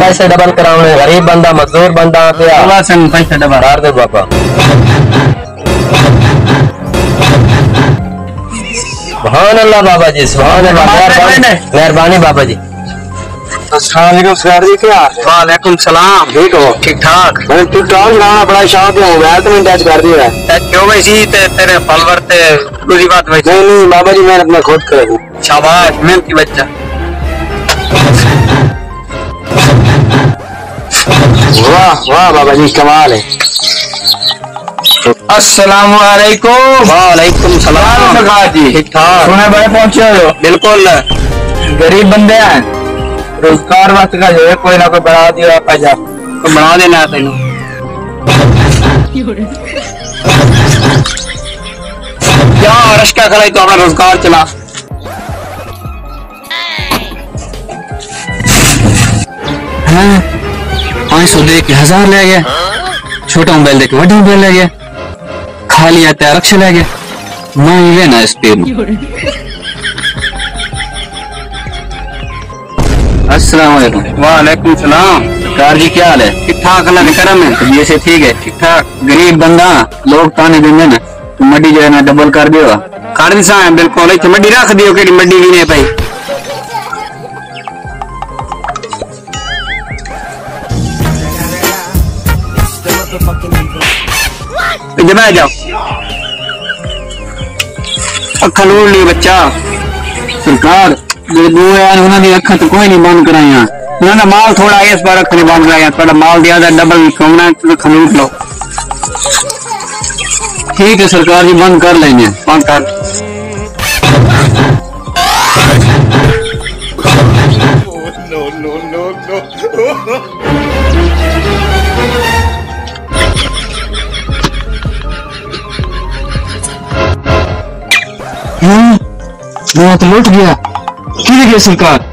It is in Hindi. पैसे डबल कराने गरीब बंदा मजदूर बंदा पैसे बाबा सुभान अल्लाह बाबा जी सुभान अल्लाह मेहरबानी बाबा जी। अस्सलाम सर जी क्या वालेकुम सलाम ठीक हो ठीक ठाक मैंने तू टॉल लाना बड़ा शौक है मोबाइल तो मैं टच कर दिया क्यों भाई जी तेरे फॉलोअर ते पूरी बात भाई नहीं नहीं बाबा जी मैं अपना खुद करूं शाबाश मेहनत की बच्चा वाह वाह बाबा जी कमाल है। अस्सलाम वालेकुम वालेकुम सलाम जी ठीक ठाक सुने बड़े पहुंचे हो बिल्कुल गरीब बंदे हैं रोजगार वक्त का जो है कोई ना कोई बढ़ा दिया पैसा तो बना देना तेन क्या रश का खड़ा तो अपना रोजगार चला है 500 दे के 1000 ले गया छोटा मोबाइल देखे वाला मोबाइल ले गया खाली आते आरक्ष ले गया मैं लेना इस पे। अस्सलाम वालेकुम वालेकुम सलाम कार जी क्या हाल है ठीक ठाक अल्लाह के करम है तबीयत से ठीक है ठीक ठाक गरीब बंदा लोग ताने देंगे ना तो मड्डी जो है ना डबल कर दियो कर दी सा बिल्कुल इतनी मड्डी रख दियो केड़ी मड्डी भी नहीं भाई जमा जाओ अखा लोड़ ली बच्चा सरकार उन्होंने अखा तो कोई नहीं बंद कराइया उन्होंने माल थोड़ा आया इस बार अखा ने बंद कराया माल दिया था डबल कमना तो खलूट लो ठीक है सरकार जी बंद कर लेंगे बंद कर नो नो नो नो मैं तो लौट गया सरकार